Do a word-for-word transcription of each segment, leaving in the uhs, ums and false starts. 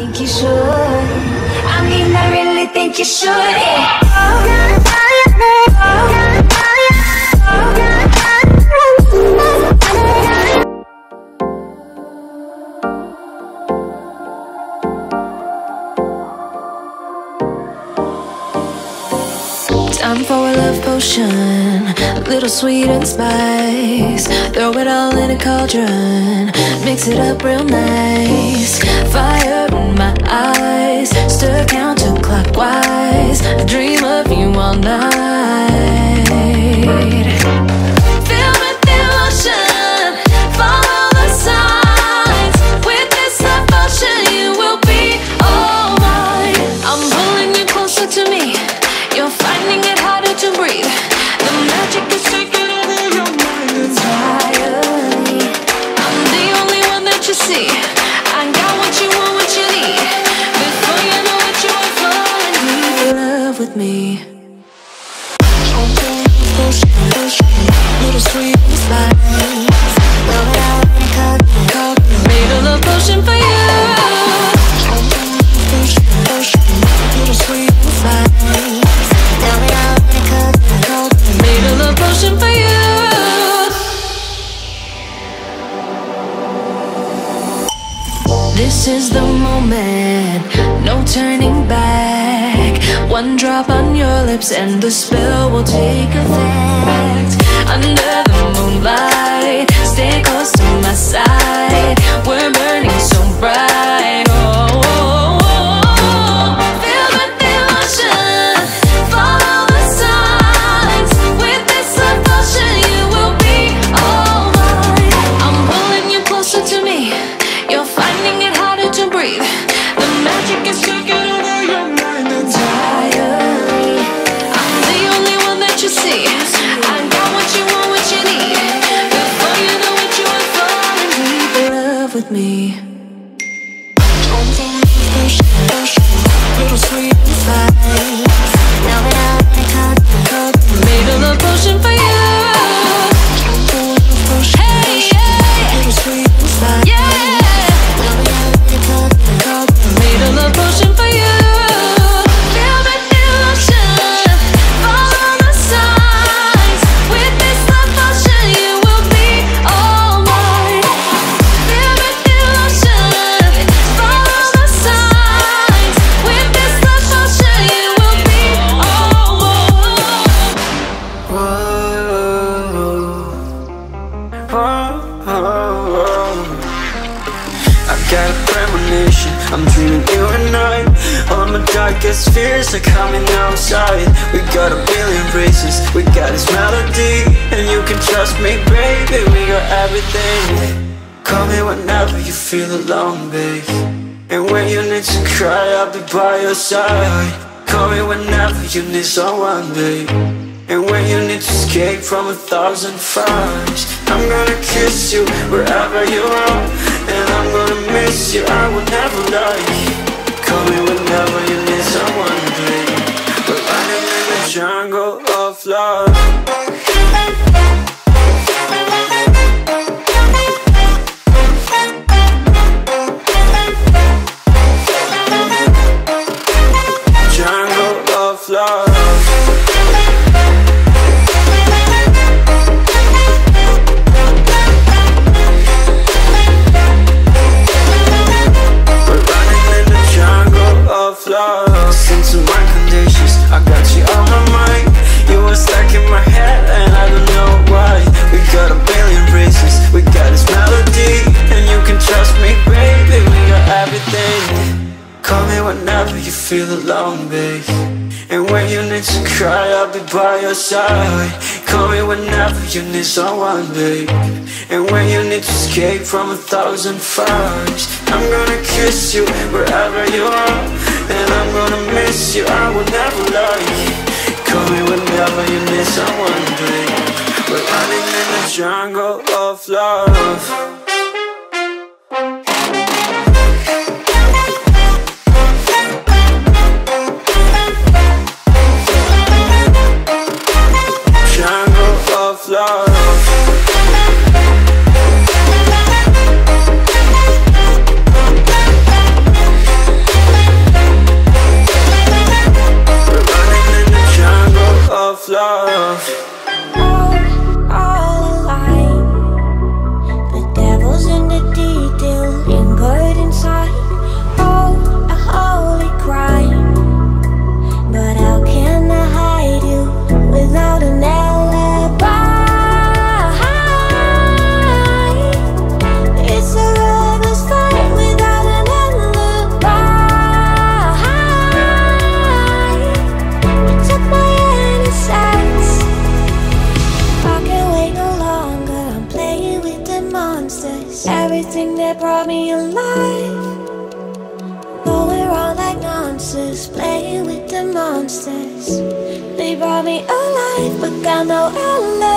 think you should. I mean, I really think you should. Yeah. Oh, time for a love potion, a little sweet and spice. Throw it all in a cauldron, mix it up real nice. Fire in my eyes, stir counterclockwise. I dream of you all night. Feel with the ocean, follow the signs. With this love potion, you will be all mine. I'm pulling you closer to me. You're finding it harder to breathe. The magic is taking over your mind entirely. I'm the only one that you see. I got what you want, what you need. Before you know what you are falling, you're in love with me. Little sweet spice, roll it out and cut it. Made a love potion for you. Little sweet spice. This is the moment, no turning back. One drop on your lips and the spell will take effect. Under the moonlight, stay close to my side. We're burning so bright. Oh, oh, oh, oh. Feel with the ocean, follow the signs. With this love potion, you will be all mine. I'm pulling you closer to me. You're finding it harder to breathe. The magic is taking over your mind entirely. I'm the only one that you see. I got what you want, what you need. Before you know what you are falling, deep in love with me. Little sweet spice, now it out and cut the cup. Made a love potion for you. Hey, yeah. Little sweet spice, yeah. I'm dreaming you and I. All my darkest fears are coming outside. We got a billion races, we got this melody. And you can trust me, baby, we got everything. Call me whenever you feel alone, babe. And when you need to cry, I'll be by your side. Call me whenever you need someone, babe. And when you need to escape from a thousand fires, I'm gonna kiss you wherever you are. And I'm gonna miss you, I will never lie. Call me whenever you need someone to play. We're running in the jungle of love. Jungle of love. Feel alone, babe. And when you need to cry, I'll be by your side. Call me whenever you need someone, babe. And when you need to escape from a thousand fires, I'm gonna kiss you wherever you are. And I'm gonna miss you, I will never lie. Call me whenever you need someone, babe. We're running in the jungle of love. houses, playing with the monsters. They brought me alive, but got no alibi.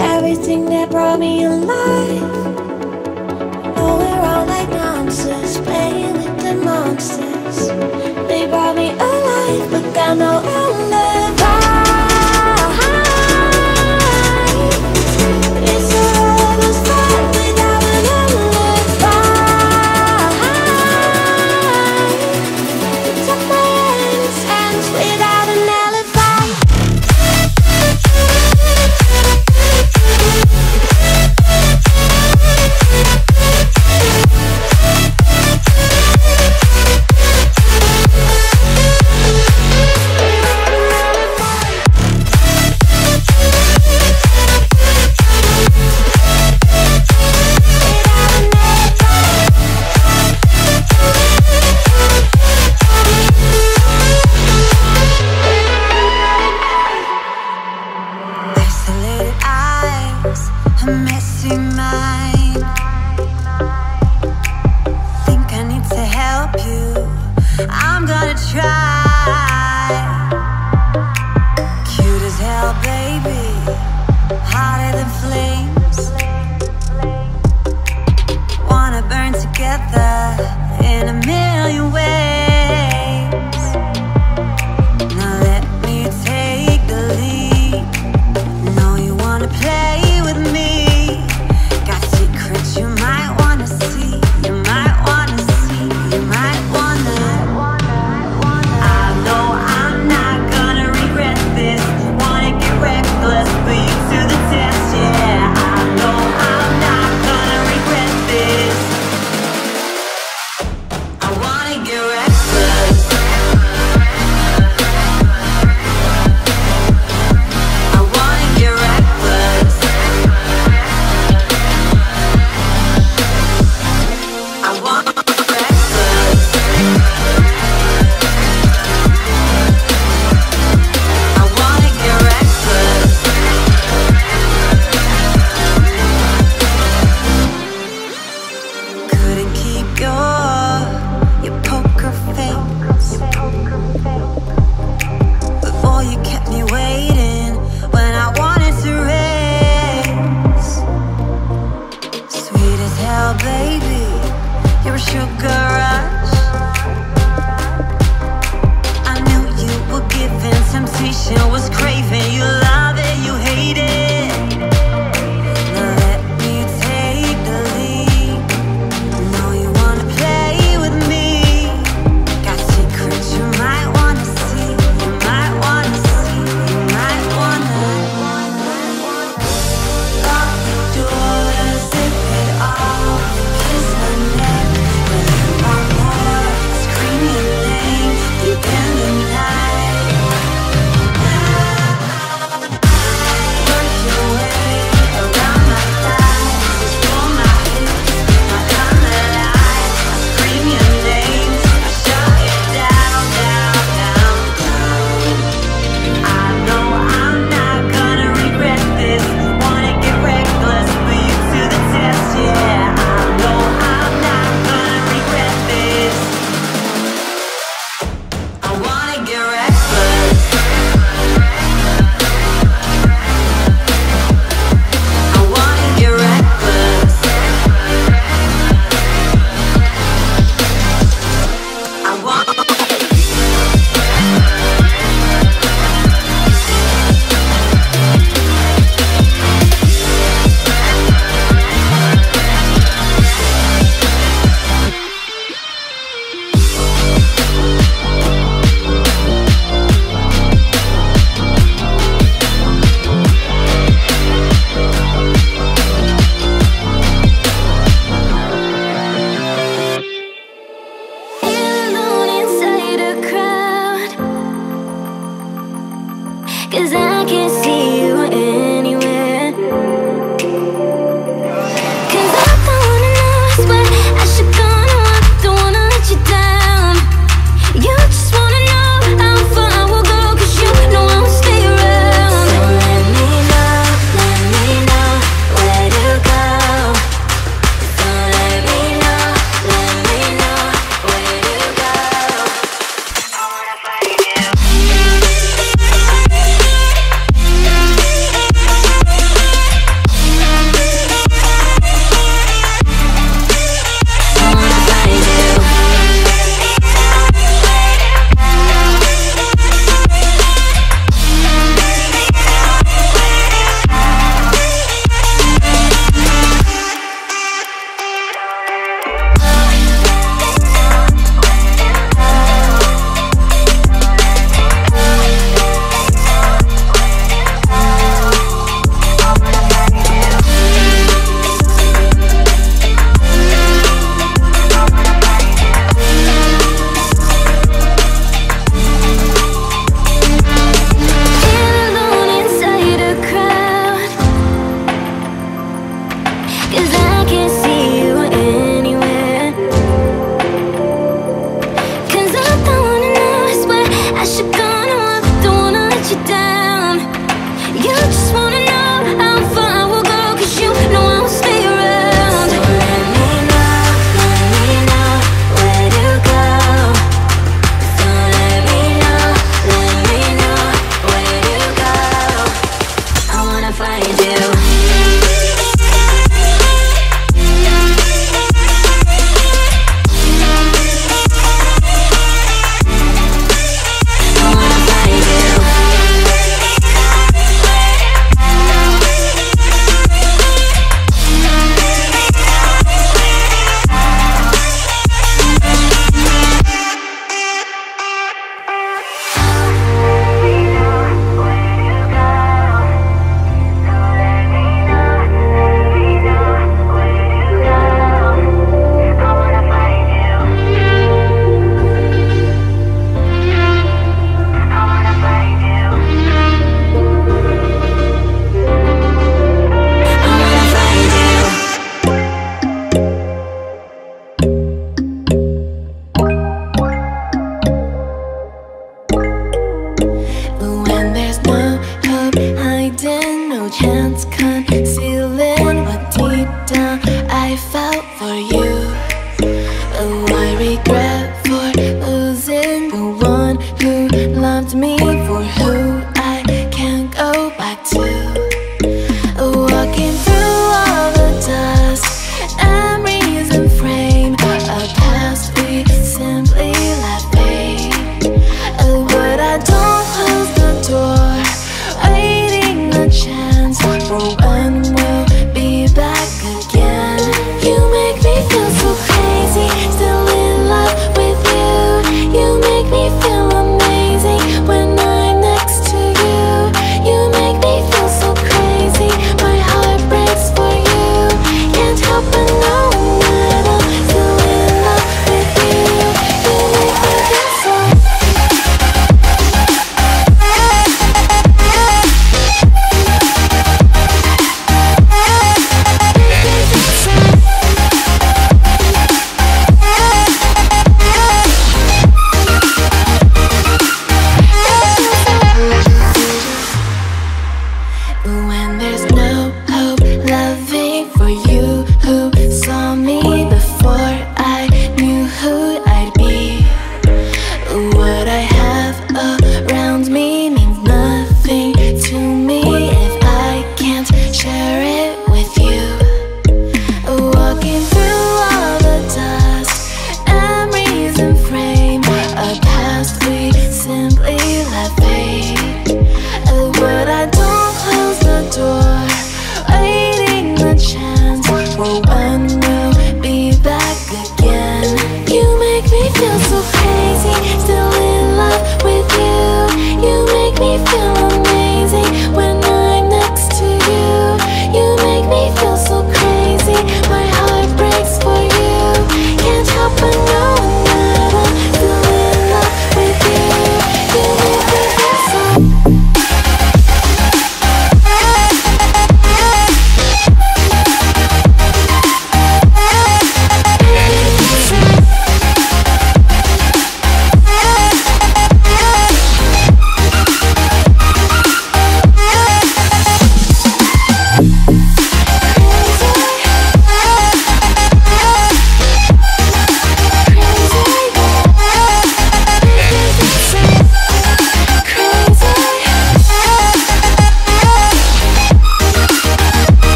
Everything that brought me alive, oh, we're all like monsters, playing with the monsters. They brought me alive, but got no alibi.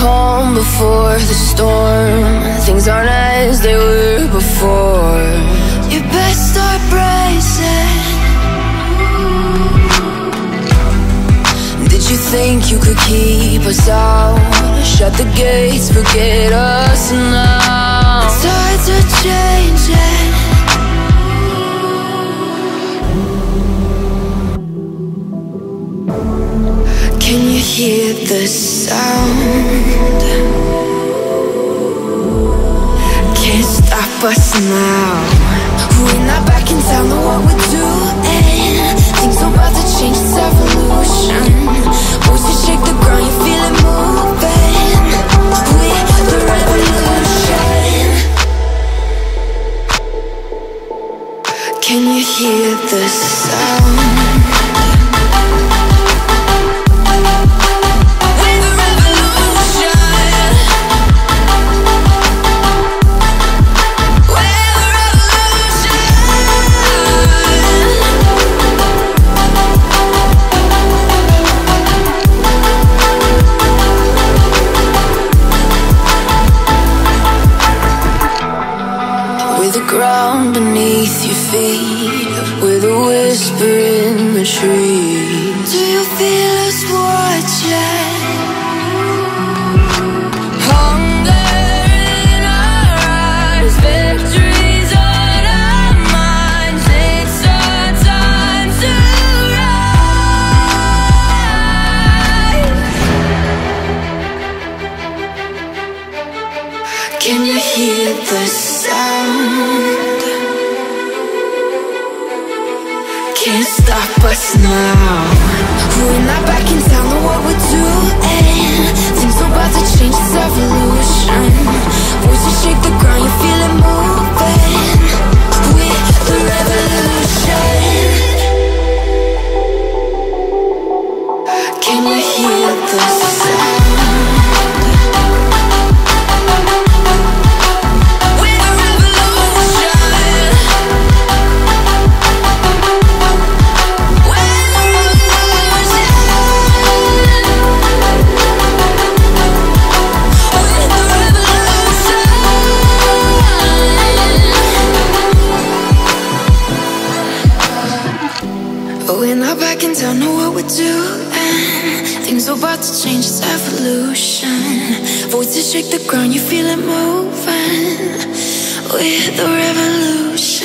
calm before the storm. Things aren't as they were before. You best start bracing. Did you think you could keep us out? Shut the gates, forget us now. Tides are changing. Can you hear the sound? Can't stop us now. We're not back in town, know what we're doing. Things are about to change, it's evolution. Once you shake the ground, you feel it moving. We're the revolution. Can you hear the sound? Voices shake the ground, you feel it moving. We're the revolution.